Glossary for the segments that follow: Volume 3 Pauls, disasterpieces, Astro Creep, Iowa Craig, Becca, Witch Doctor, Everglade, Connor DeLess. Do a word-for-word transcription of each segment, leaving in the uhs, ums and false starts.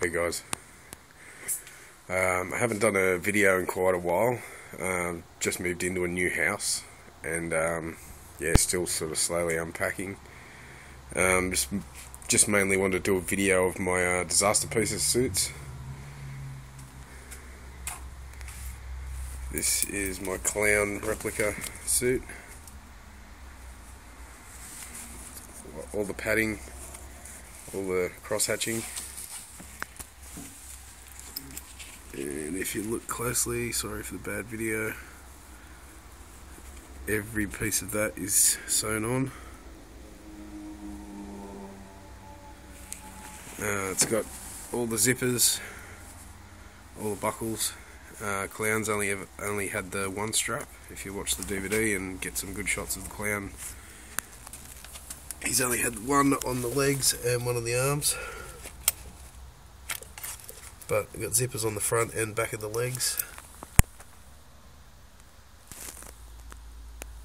Hey guys, um, I haven't done a video in quite a while. Um, just moved into a new house and um, yeah, still sort of slowly unpacking. Um, just, just mainly wanted to do a video of my uh, disaster pieces suits. This is my clown replica suit. All the padding, all the cross-hatching. And if you look closely, sorry for the bad video, every piece of that is sewn on. Uh, it's got all the zippers, all the buckles. Uh, clown's only ever, only had the one strap. If you watch the D V D and get some good shots of the clown, he's only had one on the legs and one on the arms. But we've got zippers on the front and back of the legs.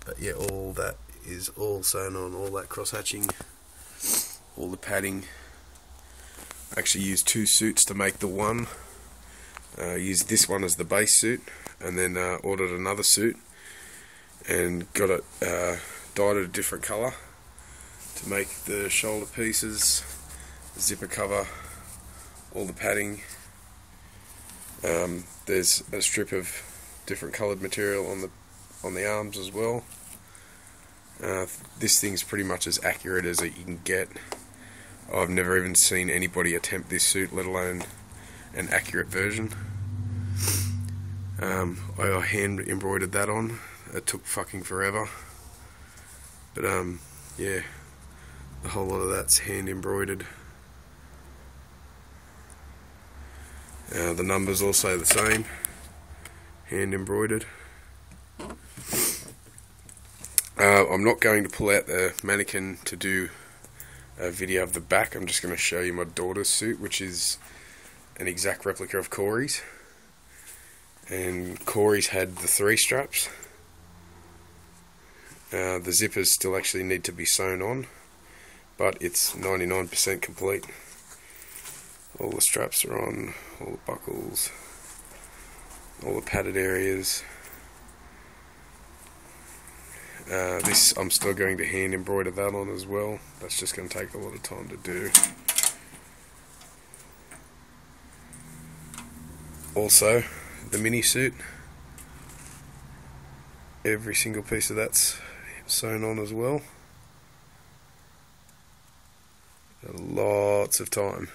But yeah, all that is all sewn on, all that cross-hatching, all the padding. I actually used two suits to make the one. Uh, used this one as the base suit, and then uh, ordered another suit and got it uh, dyed a different colour to make the shoulder pieces, the zipper cover, all the padding. Um, there's a strip of different coloured material on the on the arms as well. Uh, this thing's pretty much as accurate as it you can get. I've never even seen anybody attempt this suit, let alone an accurate version. Um, I hand embroidered that on. It took fucking forever. But um, yeah, a whole lot of that's hand embroidered. Uh, the numbers also the same, hand embroidered. Uh, I'm not going to pull out the mannequin to do a video of the back. I'm just going to show you my daughter's suit, which is an exact replica of Corey's. And Corey's had the three straps. Uh, the zippers still actually need to be sewn on, but it's ninety-nine percent complete. All the straps are on, all the buckles, all the padded areas. Uh, this, I'm still going to hand embroider that on as well. That's just going to take a lot of time to do. Also, the mini suit. Every single piece of that's sewn on as well. Lots of time.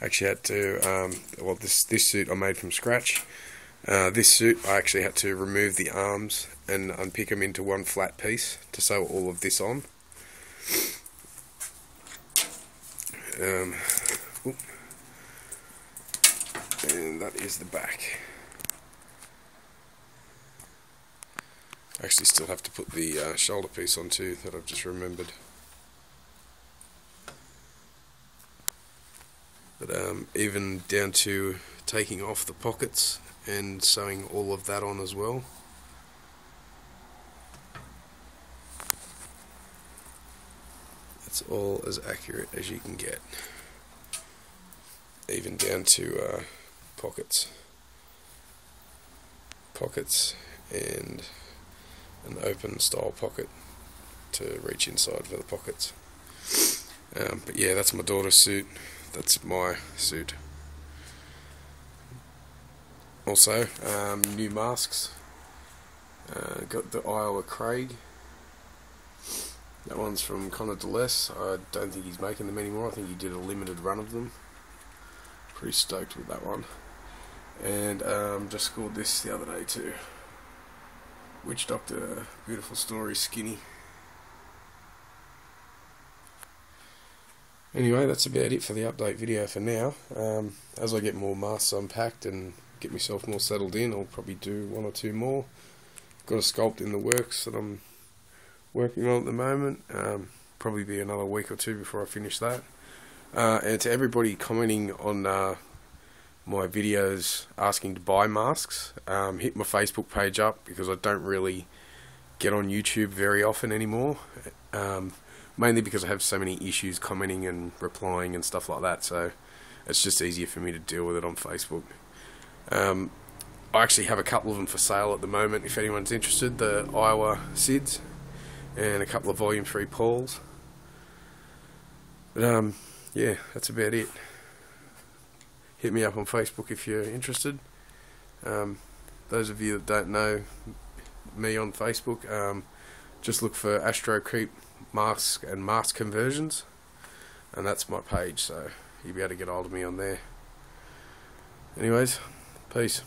Actually had to, um, well this, this suit I made from scratch. Uh, this suit I actually had to remove the arms and unpick them into one flat piece to sew all of this on. Um, and that is the back. I actually still have to put the uh, shoulder piece on too, that I've just remembered. But um, even down to taking off the pockets and sewing all of that on as well. That's all as accurate as you can get. Even down to uh, pockets. Pockets and an open style pocket to reach inside for the pockets. Um, but yeah, that's my daughter's suit. That's my suit. Also, um, new masks. Uh, got the Iowa Craig. That one's from Connor DeLess. I don't think he's making them anymore. I think he did a limited run of them. Pretty stoked with that one. And um, just scored this the other day too. Witch Doctor, beautiful story, skinny. Anyway, that's about it for the update video for now. Um, as I get more masks unpacked and get myself more settled in, I'll probably do one or two more. Got a sculpt in the works that I'm working on at the moment. Um, probably be another week or two before I finish that. Uh, and to everybody commenting on uh, my videos asking to buy masks, um, hit my Facebook page up because I don't really get on YouTube very often anymore. Um, Mainly because I have so many issues commenting and replying and stuff like that, so It's just easier for me to deal with it on Facebook. Um, I actually have a couple of them for sale at the moment if anyone's interested. The Iowa S I D S and a couple of Volume three Pauls. But um, yeah, that's about it. Hit me up on Facebook if you're interested. Um, those of you that don't know me on Facebook, um, just look for Astro Creep masks and mask conversions, and that's my page, so you'll be able to get hold of me on there. Anyways, peace.